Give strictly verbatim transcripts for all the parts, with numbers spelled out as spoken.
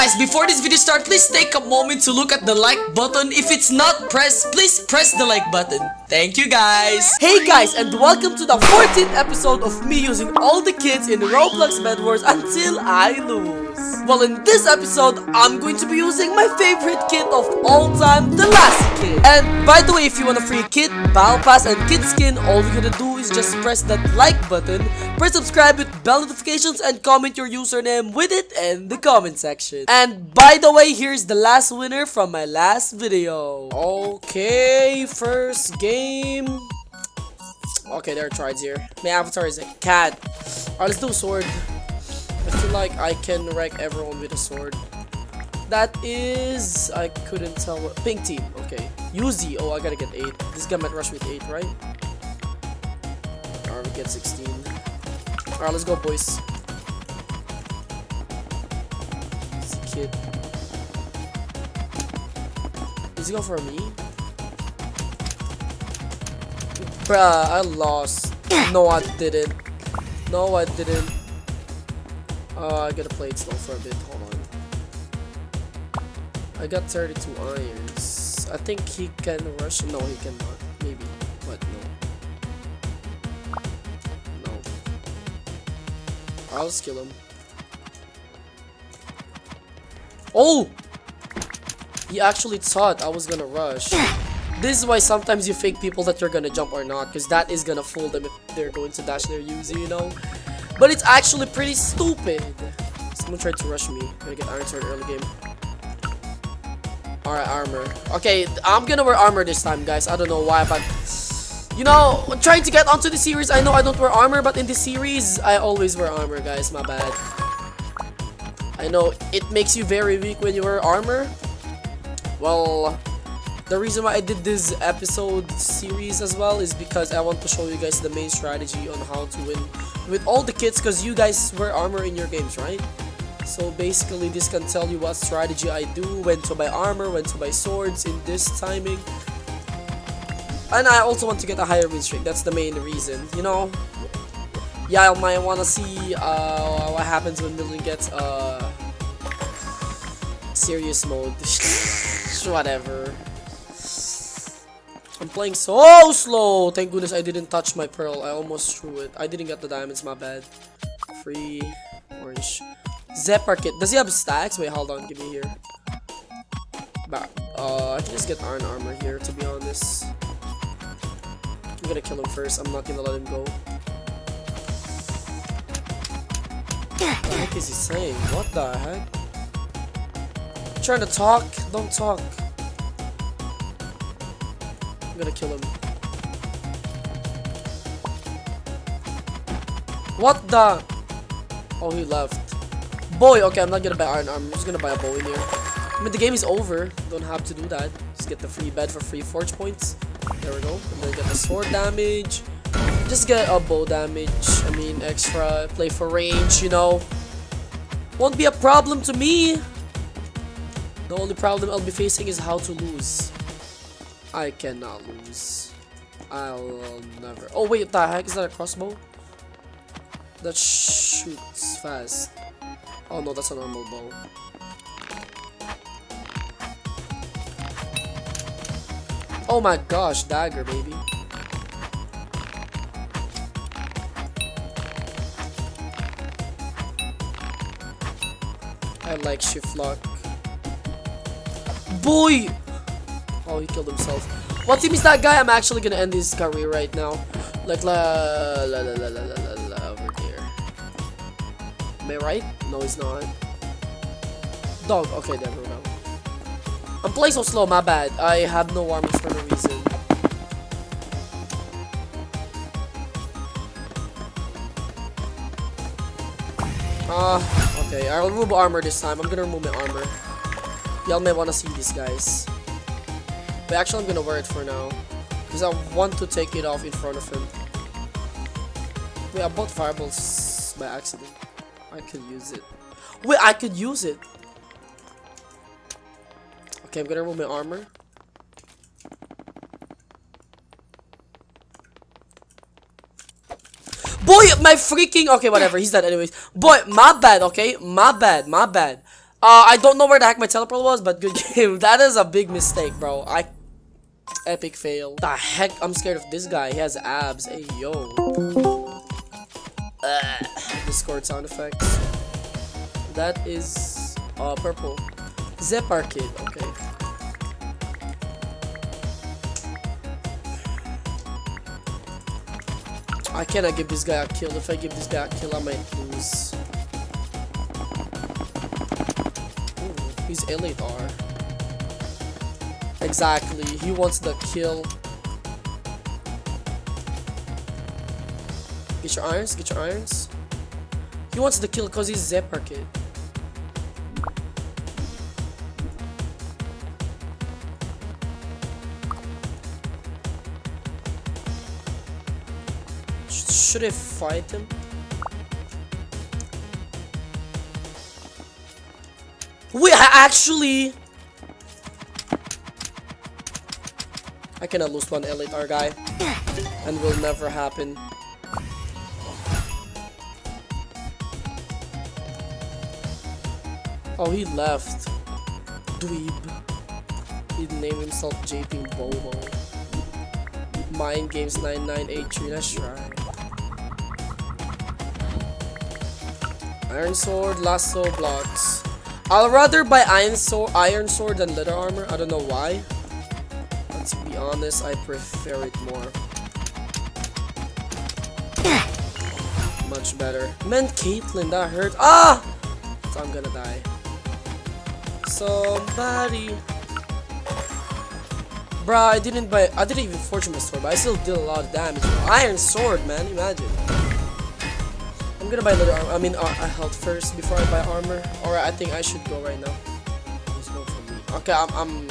guys, before this video starts, please take a moment to look at the like button. If it's not pressed, please press the like button. Thank you, guys. Hey guys, and welcome to the fourteenth episode of me using all the kits in Roblox Bedwars until I lose. Well, in this episode, I'm going to be using my favorite kit of all time, the Lassy kit. And by the way, if you want a free kit, battle pass, and kit skin, all you gotta do is just press that like button, press subscribe with bell notifications, and comment your username with it in the comment section. And by the way, here's the last winner from my last video. Okay, first game. Okay, there are tries here. My avatar is a cat. Alright, let's do sword. I feel like I can wreck everyone with a sword. That is... I couldn't tell what... Pink team, okay. Uzi. Oh, I gotta get eight. This guy might rush with eight, right? Alright, we get sixteen. Alright, let's go, boys. This kid. Is he going for me? Bruh, I lost. No, I didn't. No, I didn't. Uh, I gotta play it slow for a bit. Hold on. I got thirty-two irons. I think he can rush. No, he cannot. Maybe. But no. No. I'll just kill him. Oh! He actually thought I was gonna rush. This is why sometimes you fake people that you're gonna jump or not, because that is gonna fool them if they're going to dash their user, you know? But it's actually pretty stupid. Someone tried to rush me. I'm gonna get iron sword early game. Alright, armor. Okay, I'm gonna wear armor this time, guys. I don't know why, but... You know, trying to get onto the series, I know I don't wear armor, but in the series, I always wear armor, guys. My bad. I know it makes you very weak when you wear armor. Well... The reason why I did this episode series as well is because I want to show you guys the main strategy on how to win with all the kits, because you guys wear armor in your games, right? So basically this can tell you what strategy I do, when to buy armor, when to buy swords in this timing. And I also want to get a higher win streak, that's the main reason, you know? Yeah, I might want to see uh, what happens when Milyon gets uh, serious mode. Whatever. I'm playing so slow. Thank goodness I didn't touch my pearl. I almost threw it. I didn't get the diamonds, my bad. Free orange. Zephyr Kit. Does he have stacks? Wait, hold on. Give me here. Back. Uh, I can just get iron armor here, to be honest. I'm gonna kill him first. I'm not gonna let him go. What the heck is he saying? What the heck? I'm trying to talk. Don't talk. Gonna kill him. What the? Oh, he left. Boy, okay, I'm not gonna buy iron armor. I'm just gonna buy a bow in here. I mean, the game is over. Don't have to do that. Just get the free bed for free forge points. There we go. And then get the sword damage. Just get a bow damage. I mean, extra. Play for range, you know. Won't be a problem to me. The only problem I'll be facing is how to lose. I cannot lose. I'll never. Oh wait, the heck is that a crossbow? That shoots fast. Oh no, that's a normal bow. Oh my gosh, dagger, baby. I like shift lock. Boy. Oh, he killed himself. What team is that guy? I'm actually gonna end his career right now. Like la la la la la la la over there. Am I right? No, he's not. Dog. Okay, there we go. I'm playing so slow. My bad. I have no armor for no reason. Ah. Uh, okay. I'll remove armor this time. I'm gonna remove my armor. Y'all may wanna see these guys. But actually, I'm gonna wear it for now because I want to take it off in front of him. Wait, I bought fireballs by accident. I could use it. Wait, I could use it. Okay, I'm gonna remove my armor. Boy, my freaking. Okay, whatever. He's dead, anyways. Boy, my bad. Okay, my bad. My bad. Uh, I don't know where the heck my teleport was, but good game. That is a big mistake, bro. I... Epic fail. The heck? I'm scared of this guy. He has abs. Hey, yo. Uh, Discord sound effects. That is... Uh, purple. Zephyr Kit. Okay. I cannot give this guy a kill. If I give this guy a kill, I might lose. Ooh, he's elite R. Exactly. He wants the kill. Get your irons. Get your irons. He wants the kill because he's Zephyr Kit. Should I fight him? Wait, I actually... I cannot lose one elite R guy. And will never happen. Oh, he left. Dweeb. He named himself J P Bobo. Mind Games nine nine eight three, that's right. Iron sword, lasso, blocks. I'll rather buy iron sword, iron sword than leather armor. I don't know why. But to be honest, I prefer it more. Much better. Man, Caitlyn, that hurt. Ah! So I'm gonna die. Somebody. Bruh, I didn't buy. I didn't even fortune my sword, but I still did a lot of damage. Iron sword, man. Imagine. I'm gonna buy leather armor. I mean, uh, I health first before I buy armor. Alright, I think I should go right now. Let's go for me. Okay, I'm. I'm...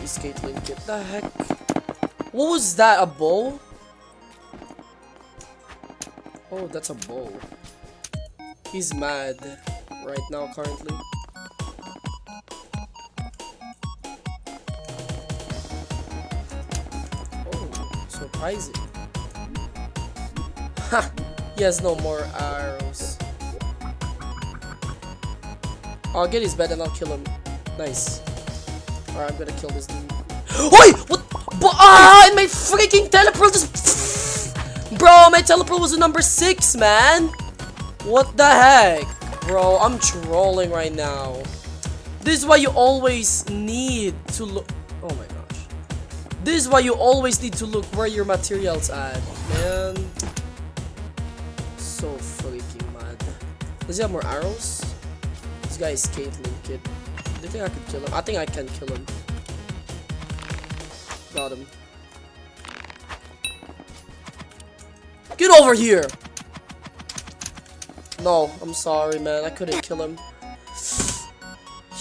He's Caitlyn. What the heck? What was that? A bow? Oh, that's a bow. He's mad right now, currently. Oh, surprising. Ha! He has no more arrows. I'll get his bed and I'll kill him. Nice. Alright, I'm gonna kill this dude. Oi! What? Ah! My freaking teleport just... Bro, my teleport was a number six, man! What the heck? Bro, I'm trolling right now. This is why you always need to look... Oh my gosh. This is why you always need to look where your materials at, man. So freaking mad. Does he have more arrows? This guy is Caitlyn Kid. Do you think I could kill him? I think I can kill him. Got him. Get over here! No, I'm sorry, man. I couldn't kill him.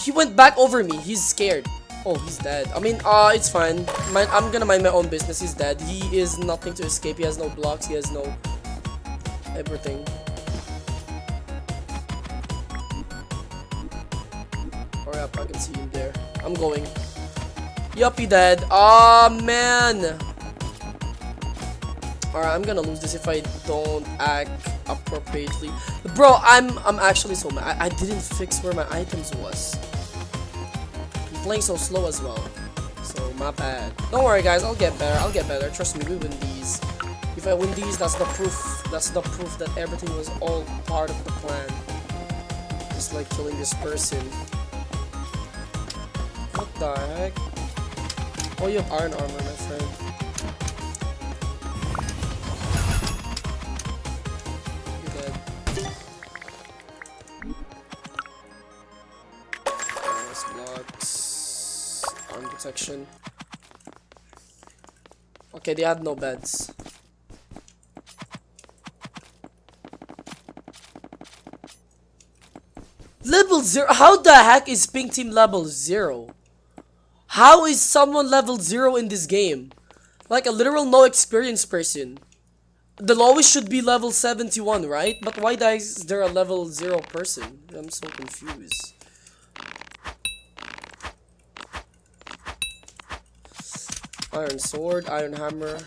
He went back over me. He's scared. Oh, he's dead. I mean, uh, it's fine. Mine, I'm gonna mind my own business. He's dead. He is nothing to escape. He has no blocks. He has no... everything. Alright, I can see him there. I'm going. Yup, he dead. Aw, oh, man. Alright, I'm gonna lose this if I don't act appropriately. Bro, I'm I'm actually so mad. I, I didn't fix where my items was. I'm playing so slow as well. So, my bad. Don't worry, guys. I'll get better. I'll get better. Trust me, we win these. If I win these, that's the proof. That's the proof that everything was all part of the plan. Just like killing this person. What the heck? Oh, you have iron armor, my friend. You're dead. Nice blocks. Arm protection. Okay, they had no beds. Level zero? How the heck is Pink Team level zero? How is someone level zero in this game? Like a literal no experience person. The lowest should be level seventy-one, right? But why is there a level zero person? I'm so confused. Iron sword, iron hammer.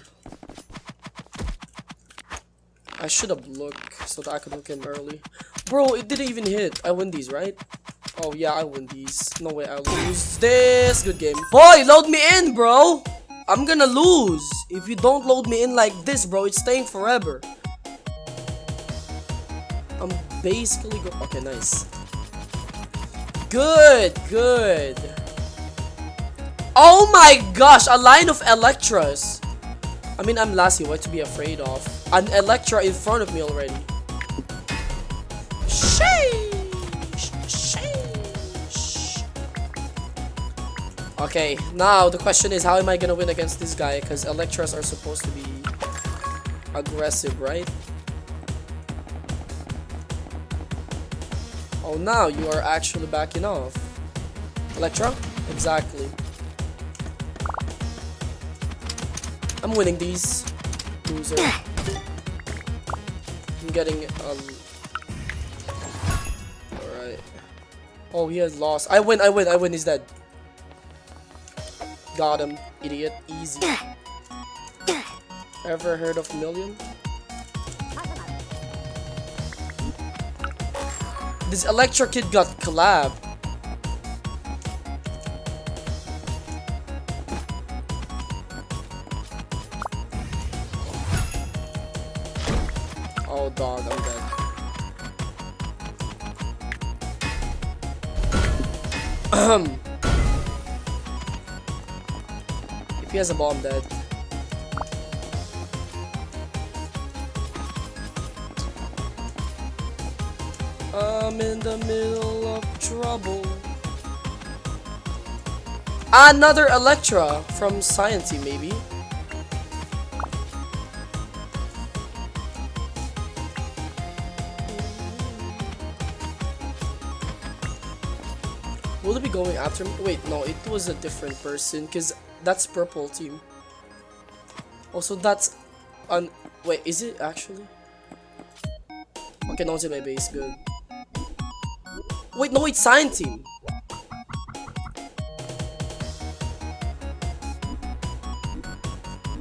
I should have looked so that I could hook him early. Bro, it didn't even hit. I win these, right? Oh, yeah, I win these. No way I lose this. Good game. Boy, load me in, bro. I'm gonna lose. If you don't load me in like this, bro, it's staying forever. I'm basically go- Okay, nice. Good, good. Oh my gosh, a line of Electras. I mean, I'm Lassy, what to be afraid of? An Electra in front of me already. Sheesh, sheesh. Okay, now the question is, how am I gonna win against this guy? Because Electras are supposed to be aggressive, right? Oh, now you are actually backing off. Electra? Exactly. I'm winning these. Loser. I'm getting, um... alright. Oh, he has lost. I win, I win, I win. He's dead. Got him, idiot. Easy. Ever heard of Milyon? This Electra kit got collab. Oh dog, I'm dead. Ahem. If he has a bomb, I'm dead. I'm in the middle of trouble. Another Electra from Sciency, maybe. Will it be going after me? Wait, no, it was a different person because that's purple team. Also, that's un. Wait, is it actually? Okay, no, it's in my base. Good. Wait, no, it's Science Team.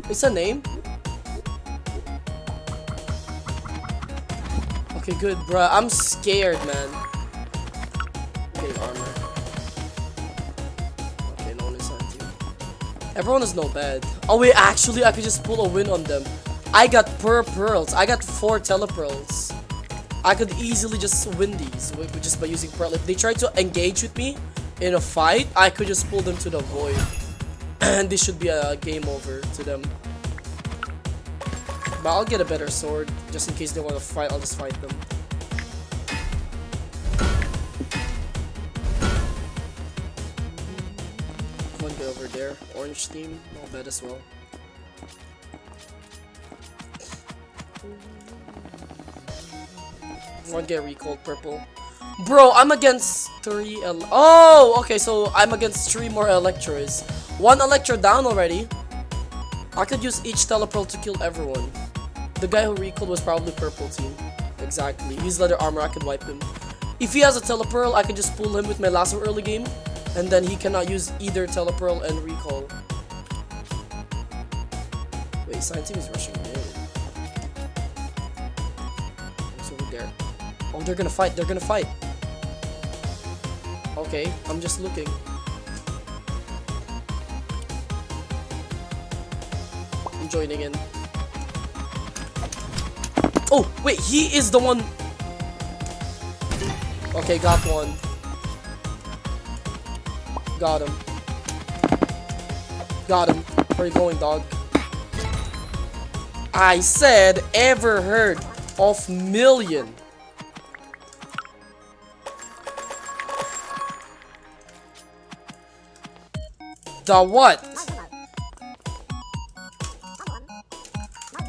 It's a name? Okay, good, bruh. I'm scared, man. Okay, armor. Okay, no one is Science Team. Everyone is no bad. Oh, wait, actually, I could just pull a win on them. I got per pearls. I got four telepearls. I could easily just win these just by using Pearl. If they try to engage with me in a fight, I could just pull them to the void. And this should be a game over to them. But I'll get a better sword. Just in case they want to fight, I'll just fight them. One guy over there. Orange team. I'll bet as well. One get recalled purple. Bro, I'm against three el Oh, okay, so I'm against three more Electras. One Electra down already. I could use each telepearl to kill everyone. The guy who recalled was probably purple team. Exactly. He's leather armor, I could wipe him. If he has a telepearl, I can just pull him with my lasso early game. And then he cannot use either telepearl and recall. Wait, science team is rushing me. It's over there. Oh, they're gonna fight, they're gonna fight. Okay, I'm just looking. I'm joining in. Oh, wait, he is the one. Okay, got one. Got him. Got him. Where are you going, dog? I said, ever heard of Milyon? The what?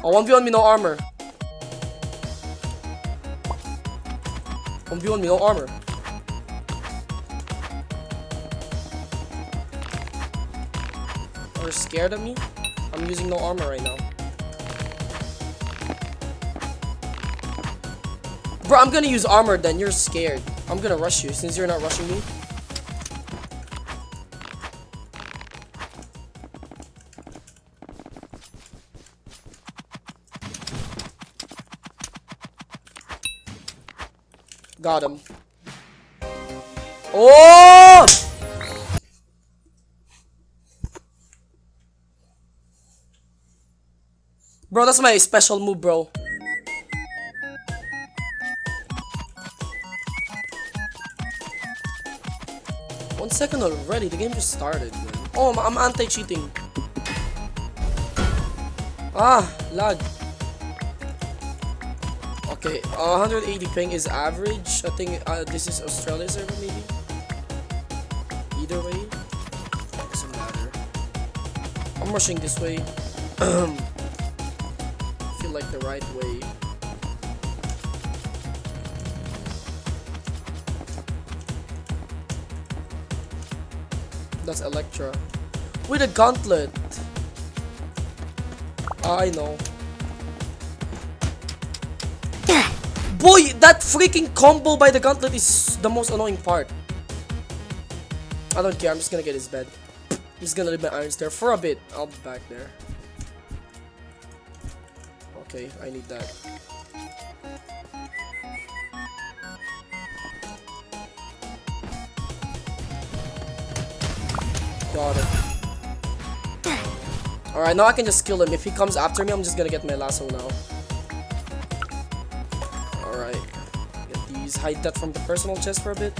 Oh, one v one me, no armor. one v one me, no armor. They're scared of me? I'm using no armor right now. Bro, I'm gonna use armor then. You're scared. I'm gonna rush you since you're not rushing me. Got him. Oh! Bro, that's my special move, bro. One second already, the game just started, man. Oh, I'm, I'm anti-cheating. Ah, lag. Okay, uh, one hundred eighty ping is average. I think uh, this is Australia server, maybe. Either way, doesn't matter. I'm rushing this way. Feel like the right way. That's Electra with a gauntlet. I know. Boy, that freaking combo by the gauntlet is the most annoying part. I don't care, I'm just gonna get his bed. I'm just gonna leave my irons there for a bit. I'll be back there. Okay, I need that. Got it. Alright, now I can just kill him. If he comes after me, I'm just gonna get my lasso now. Hide that from the personal chest for a bit.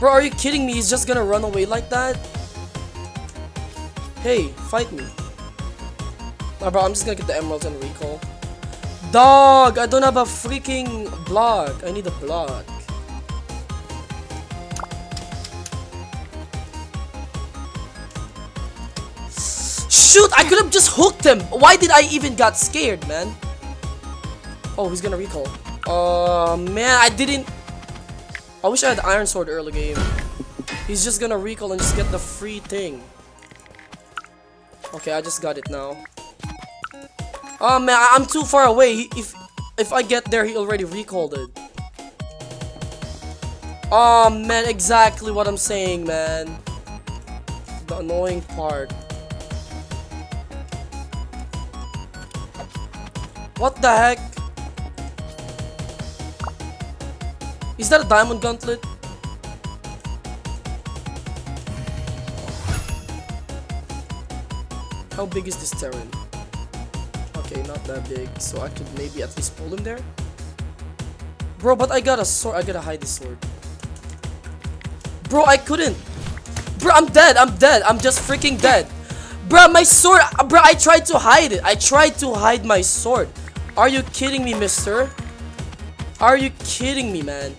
Bro, are you kidding me? He's just gonna run away like that? Hey, fight me. Nah, bro, I'm just gonna get the emeralds and recall. Dog, I don't have a freaking block. I need a block. Shoot, I could have just hooked him. Why did I even got scared, man? Oh, he's gonna recall. Oh, uh, man, I didn't... I wish I had Iron Sword early game. He's just gonna recall and just get the free thing. Okay, I just got it now. Oh, man, I I'm too far away. If, if I get there, he already recalled it. Oh, man, exactly what I'm saying, man. The annoying part. What the heck? Is that a diamond gauntlet? How big is this terrain? Okay, not that big. So I could maybe at least pull him there. Bro, but I got a sword. I gotta hide this sword. Bro, I couldn't. Bro, I'm dead. I'm dead. I'm just freaking dead. Bro, my sword. Bro, I tried to hide it. I tried to hide my sword. Are you kidding me, mister? Are you kidding me, man?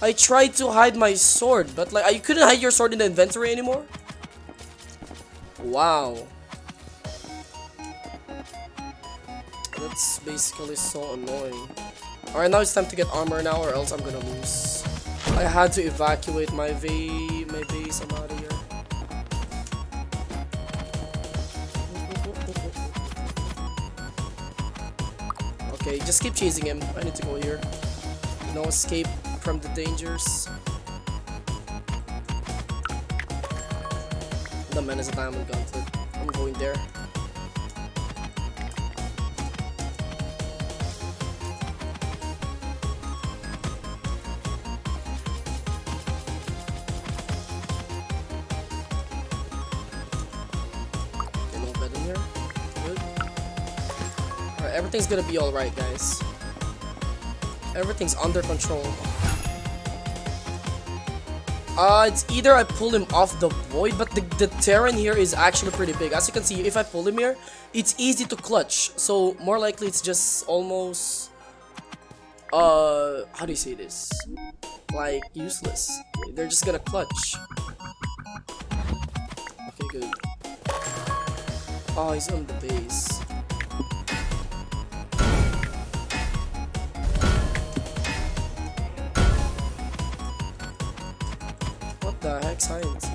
I tried to hide my sword, but like, you couldn't hide your sword in the inventory anymore? Wow. That's basically so annoying. Alright, now it's time to get armor now, or else I'm gonna lose. I had to evacuate my v my base. I'm out of here. Okay, just keep chasing him. I need to go here. No escape from the dangers. The man is a diamond gauntlet. I'm going there. Okay, no bed in here. Good. Everything's gonna be alright, guys. Everything's under control. Uh, it's either I pull him off the void, but the, the terrain here is actually pretty big. As you can see, if I pull him here, it's easy to clutch. So, more likely, it's just almost... Uh, how do you say this? Like, useless. They're just gonna clutch. Okay, good. Oh, he's on the base. The heck, science?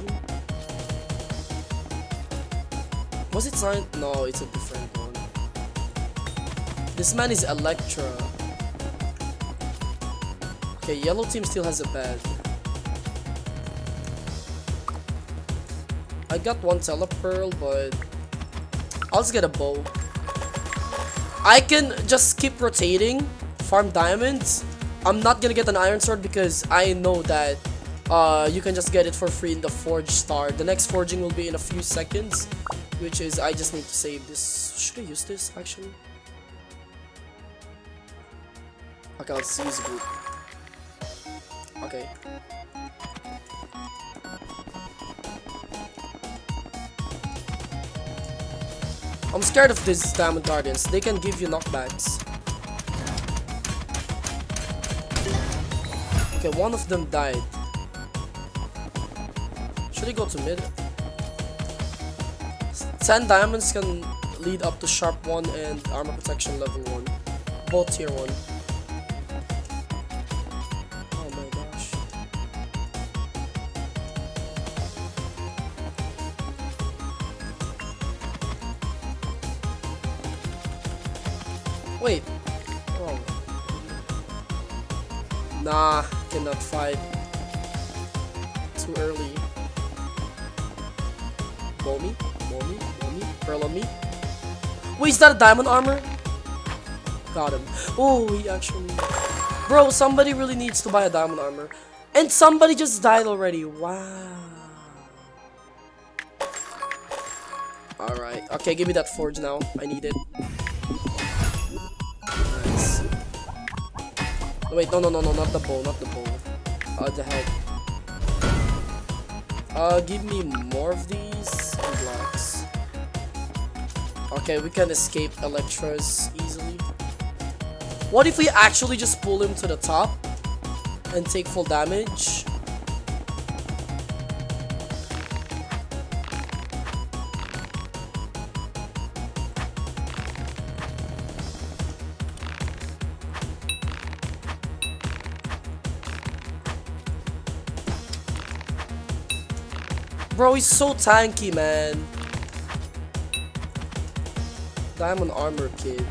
Was it science? No, it's a different one. This man is Electra. Okay, yellow team still has a bed. I got one telepearl, but I'll just get a bow. I can just keep rotating, farm diamonds. I'm not gonna get an iron sword because I know that uh, you can just get it for free in the forge star. The next forging will be in a few seconds, which is, I just need to save this. Should I use this actually? Okay, let's use group. Okay. I'm scared of these diamond guardians. They can give you knockbacks. Okay, one of them died. Should I go to mid? ten diamonds can lead up to sharp one and armor protection level one. Both tier one. Wait. Oh. Nah, cannot fight. Too early. Blow me, blow me, blow me, pearl on me. Wait, is that a diamond armor? Got him. Oh, he actually. Bro, somebody really needs to buy a diamond armor. And somebody just died already. Wow. Alright. Okay, give me that forge now. I need it. Wait, no, no, no, no, not the bow, not the bow. Uh, the head. Uh, give me more of these blocks. Okay, we can escape Electra's easily. What if we actually just pull him to the top and take full damage? Bro, he's so tanky, man. Diamond armor, kid.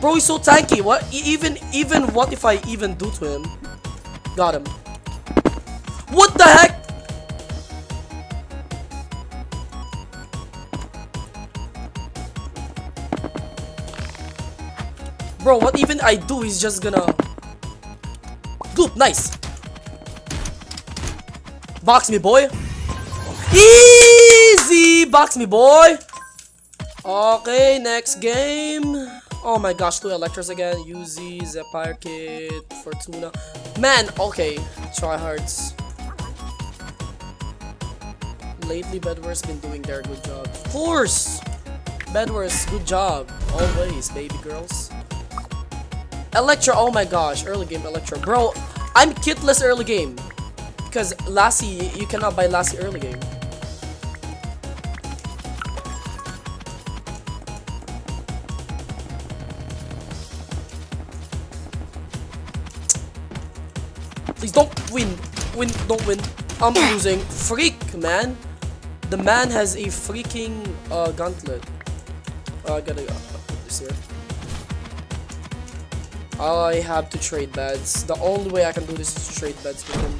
Bro, he's so tanky. What? Even, even what if I even do to him? Got him. What the heck? Bro, what even I do is just gonna... Goop, nice! Box me, boy! Easy! Box me, boy! Okay, next game. Oh my gosh, two Electras again. U Z, Zephyr Kit, Fortuna. Man, okay. Tryhards. Lately, Bedwars been doing their good job. Of course! Bedwars, good job. Always, baby girls. Electra, oh my gosh. Early game, Electra. Bro, I'm kitless early game. Because Lassy, you cannot buy Lassy early game. Please don't win. Win, don't win. I'm losing. Freak, man. The man has a freaking uh, gauntlet. Uh, I gotta uh, put this here. I have to trade beds. The only way I can do this is to trade beds with him.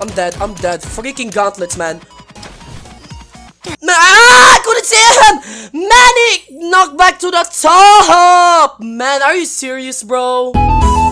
I'm dead. I'm dead. Freaking gauntlets, man. Man, ah, I couldn't see him. Man, he knocked back to the top. Man, are you serious, bro?